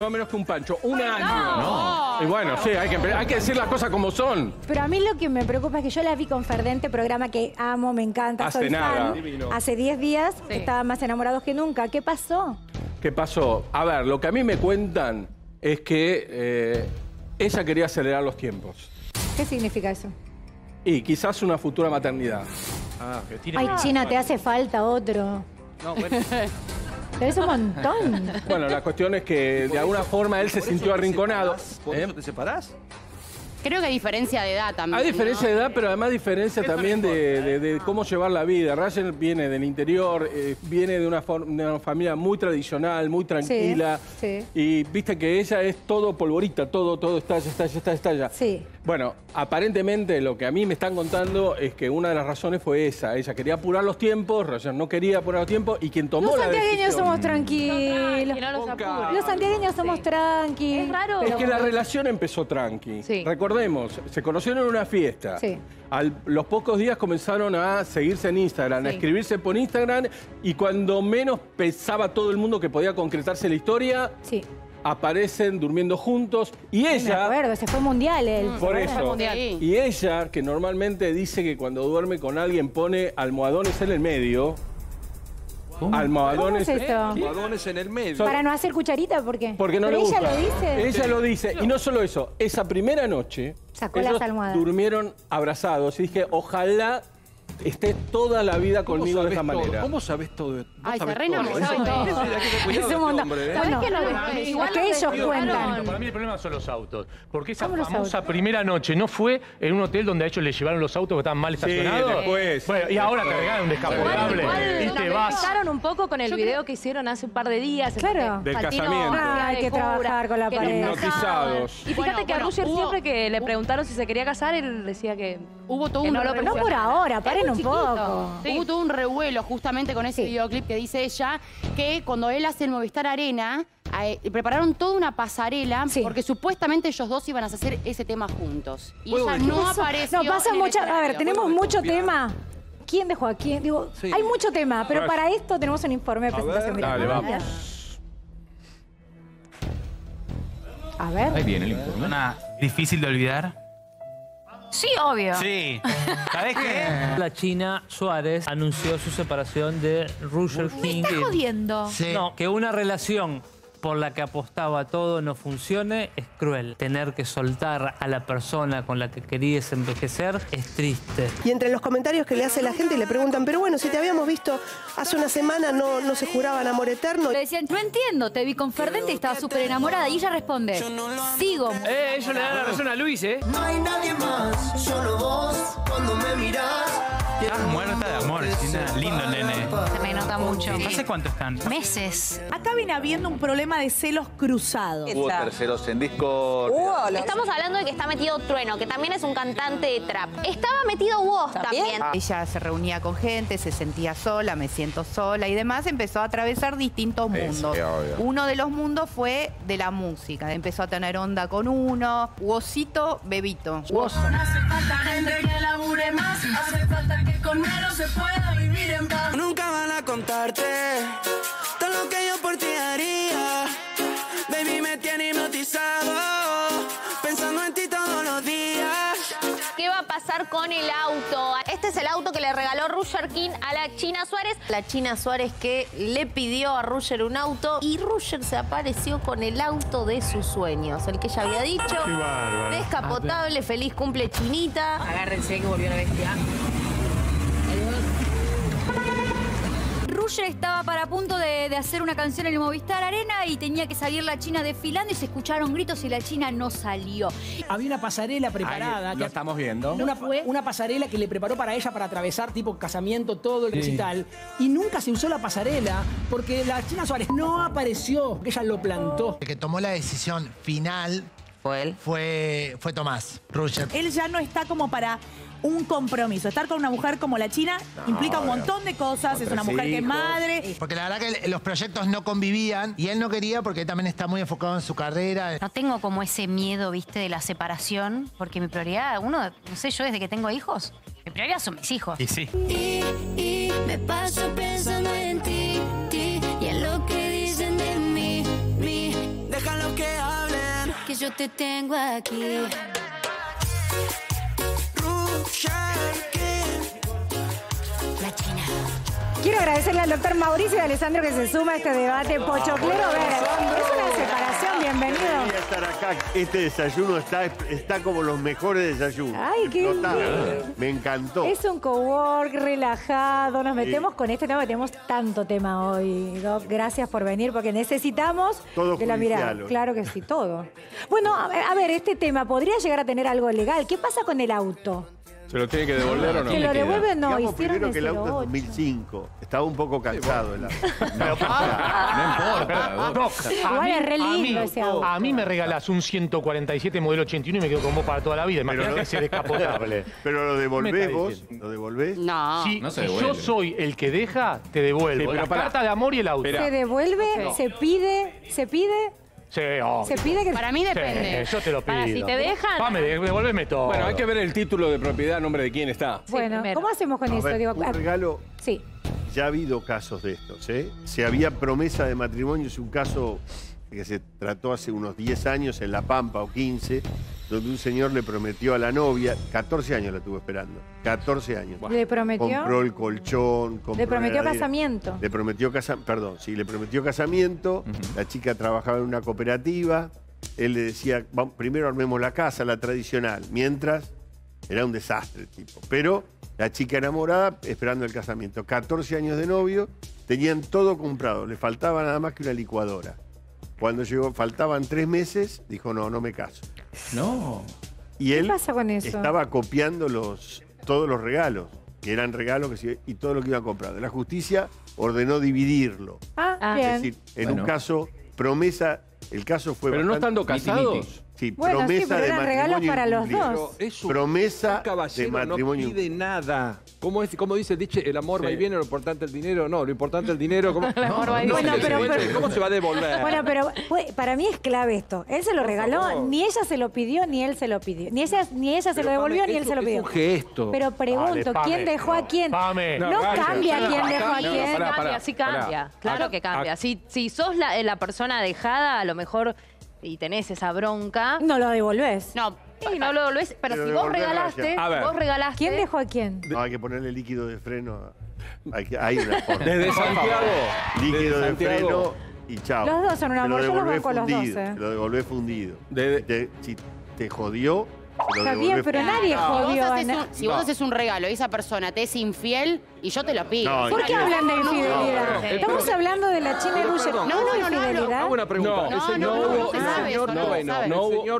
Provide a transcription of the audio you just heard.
No menos que un pancho, un año. No. Y bueno, sí, hay que decir las cosas como son. Pero a mí lo que me preocupa es que yo la vi con Ferdente, programa que amo, me encanta. Hace nada. Hace 10 días estaban más enamorados que nunca. ¿Qué pasó? ¿Qué pasó? A ver, lo que a mí me cuentan es que ella quería acelerar los tiempos. ¿Qué significa eso? Y quizás una futura maternidad. Ah, que tiene. Ay, China, te hace falta otro. No, bueno. Pero es un montón. Bueno, la cuestión es que de alguna forma él se sintió arrinconado. ¿Por eso te separás? Creo que hay diferencia de edad también. Hay diferencia de edad, pero además diferencia también de cómo llevar la vida. Rachel viene del interior, viene de una familia muy tradicional, muy tranquila. Sí, sí. Y viste que ella es todo polvorita, todo estalla. Sí. Bueno, aparentemente lo que a mí me están contando es que una de las razones fue esa. Ella quería apurar los tiempos, Rachel no quería apurar los tiempos y quien tomó la decisión... Los santiagueños somos tranquilos. No los santiagueños somos tranquilos. Es raro. Es que la relación empezó tranqui. Sí. Recordemos, se conocieron en una fiesta. Sí. A los pocos días comenzaron a seguirse en Instagram, a escribirse por Instagram y cuando menos pensaba todo el mundo que podía concretarse la historia, aparecen durmiendo juntos y ella... Me acuerdo, se fue mundial él. Por eso. Y ella, que normalmente dice que cuando duerme con alguien pone almohadones en el medio... ¿Cómo? Almohadones. ¿Cómo es esto? Almohadones en el medio. Para no hacer cucharita, ¿por qué? Porque no pero le gusta. Ella lo dice. Ella lo dice. Y no solo eso, esa primera noche sacó las almohadas. Durmieron abrazados y dije, ojalá esté toda la vida conmigo de esta manera. ¿Cómo sabes todo? Ay, se reina me sabe todo. Es un montón. Bueno, igual que ellos cuentan. Para mí el problema son los autos. Porque esa famosa primera noche no fue en un hotel donde a ellos les llevaron los autos que estaban mal estacionados. Después. Bueno, y ahora te regalan un descapotable y te vas. Empezaron un poco con el video que hicieron hace un par de días. Claro. Del casamiento. Hay que trabajar con la pareja. Hipnotizados. Y fíjate que a Rusher siempre que le preguntaron si se quería casar, él decía que no por ahora, paren un poco. Hubo todo un revuelo justamente con ese videoclip que dice ella, que cuando él hace el Movistar Arena, prepararon toda una pasarela porque supuestamente ellos dos iban a hacer ese tema juntos. Y ella no apareció. No, pasa mucho. A ver, tenemos mucho tema. ¿Quién dejó a quién? Digo, hay mucho tema, pero para esto tenemos un informe de presentación. Dale, vamos. A ver. Ahí viene el informe. Difícil de olvidar. Sí, obvio. Sí. ¿Sabés qué? La China Suárez anunció su separación de Rusherking. ¿Me estás jodiendo? Sí. No, que una relación por la que apostaba todo no funcione es cruel. Tener que soltar a la persona con la que querías envejecer es triste. Y entre los comentarios que le hace la gente le preguntan, pero bueno, si te habíamos visto hace una semana no se juraban amor eterno. Le decían, no entiendo, te vi con Ferdente y estaba súper enamorada. Y ella responde, sigo. Ellos le dan la razón a Luis, ¿eh? No hay nadie más, solo vos, cuando me mirás. Estás muerta de amor, China. Lindo, nene. Se me nota mucho. ¿No sé cuánto están? Meses. Acá viene habiendo un problema de celos cruzados. Hubo terceros en Discord. Estamos hablando de que está metido Trueno, que también es un cantante de trap. Estaba metido vos también. Ella se reunía con gente, se sentía sola, me siento sola y demás. Empezó a atravesar distintos mundos. Sí, uno de los mundos fue de la música. Empezó a tener onda con uno. Uosito, Bebito. Uosito. No hace falta gente que labure más. Hace falta que con menos se pueda vivir en paz. Nunca van a contarte todo lo que yo por ti haría. Baby, me tiene hipnotizado, pensando en ti todos los días. ¿Qué va a pasar con el auto? Este es el auto que le regaló Rusherking a la China Suárez. La China Suárez que le pidió a Rusher un auto y Rusher se apareció con el auto de sus sueños. El que ya había dicho. Descapotable, feliz cumple Chinita. Agárrense que volvió la bestia. Rusher estaba para punto de hacer una canción en el Movistar Arena y tenía que salir la China desfilando y se escucharon gritos y la China no salió. Había una pasarela preparada. Ahí, lo estamos viendo. Una pasarela que le preparó para ella para atravesar tipo casamiento, todo el recital. Y nunca se usó la pasarela porque la China Suárez no apareció. Ella lo plantó. El que tomó la decisión final fue Tomás Rusher. Él ya no está como para... un compromiso. Estar con una mujer como la China implica un montón de cosas. Es una mujer que es madre. Porque la verdad que los proyectos no convivían y él no quería porque él también está muy enfocado en su carrera. No tengo como ese miedo, viste, de la separación, porque mi prioridad, no sé, yo desde que tengo hijos, mi prioridad son mis hijos. Y me paso pensando en ti, y en lo que dicen de mí. Déjalo que hablen, que yo te tengo aquí. Rusherking. La China. Quiero agradecerle al doctor Mauricio y a Alessandro que se suma a este debate. Pocho, quiero ver. Es una separación, bienvenido. Quería estar acá. Este desayuno está como los mejores desayunos. Ay, qué lindo. Me encantó. Es un cowork relajado. Nos metemos con este tema, que tenemos tanto tema hoy, Doc. Gracias por venir, porque necesitamos todo de la mirada. Claro que sí, todo. Bueno, a ver, este tema podría llegar a tener algo legal. ¿Qué pasa con el auto? ¿Se lo tiene que devolver o no? ¿Se lo devuelve o no? Digamos primero que el auto es 2005. Estaba un poco cansado el auto. No importa. Igual es re lindo ese auto. A mí me regalás un 147 modelo 81 y me quedo con vos para toda la vida. Imagínate que sea descapotable. Pero lo devolvés vos. ¿Lo devolvés? No. Si yo soy el que deja, te devuelvo. La carta de amor y el auto. Se devuelve, se pide... Sí, se pide que... Para mí depende. Sí, yo te lo pido. Para si te dejan... Pame, devuélveme todo. Bueno, hay que ver el título de propiedad, nombre de quién está. Sí, bueno, primero. ¿Cómo hacemos con eso? Digo, un regalo... Sí. Ya ha habido casos de estos, ¿eh? Se había promesa de matrimonio, es un caso que se trató hace unos 10 años en La Pampa o 15, donde un señor le prometió a la novia, 14 años la estuvo esperando, 14 años. ¿Le prometió? Compró el colchón, compró... ¿Le prometió casamiento? Le prometió casamiento, perdón, sí, le prometió casamiento, la chica trabajaba en una cooperativa, él le decía, vamos, primero armemos la casa, la tradicional, mientras era un desastre el tipo, pero la chica enamorada esperando el casamiento, 14 años de novio, tenían todo comprado, le faltaba nada más que una licuadora. Cuando llegó, faltaban 3 meses, dijo, no, no me caso. No. Y él... ¿Qué pasa con eso? Estaba copiando todos los regalos, que eran regalos y todo lo que iba comprando. La justicia ordenó dividirlo. Ah, bien. Es decir, en un caso, promesa... El caso fue... Pero no estando casados. Sí, bueno, promesa de matrimonio para los dos. Eso, promesa de matrimonio. No pide nada. ¿Cómo dice el dicho? El amor va y viene, lo importante el dinero. No, lo importante el dinero. ¿Cómo, el amor va y viene. ¿Cómo se va a devolver? Bueno, pero para mí es clave esto. Él se lo regaló, ni ella se lo pidió, ni él se lo pidió. Ni ella se lo devolvió, ni él se lo pidió. Es un gesto. Pero pregunto, ¿quién dejó a quién? No cambia quién dejó a quién. Cambia, sí cambia. Claro que cambia. Si sos la persona dejada, a lo mejor... y tenés esa bronca... No lo devolvés. No, sí, no lo devolvés, pero si vos regalaste, ¿Quién dejó a quién? No, hay que ponerle líquido de freno. Hay una forma. Desde Santiago. Líquido de freno y chao. Los dos son un amor, yo los banco a los dos. Te lo devolvés fundido. Si te jodió, te lo devolvés fundido. Está bien, pero nadie jodió. Si vos haces un regalo y esa persona te es infiel... Y yo te lo pido. No, ¿Por qué hablan de infidelidad? Estamos hablando de la China Rusherking. No, no, no. Hago una pregunta. No, no, no. No, no, no.